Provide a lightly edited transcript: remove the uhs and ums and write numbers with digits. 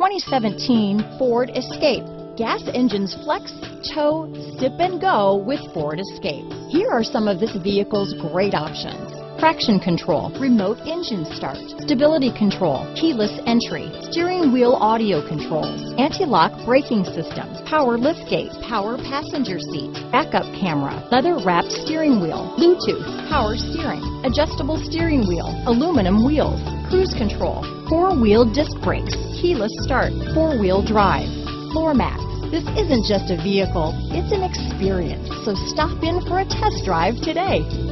2017 Ford Escape. Gas engines flex, tow, sip and go with Ford Escape. Here are some of this vehicle's great options. Traction control, remote engine start, stability control, keyless entry, steering wheel audio controls, anti-lock braking systems, power liftgate, power passenger seat, backup camera, leather-wrapped steering wheel, Bluetooth, power steering, adjustable steering wheel, aluminum wheels, cruise control, four-wheel disc brakes, keyless start, four-wheel drive, floor mats. This isn't just a vehicle, it's an experience, so stop in for a test drive today.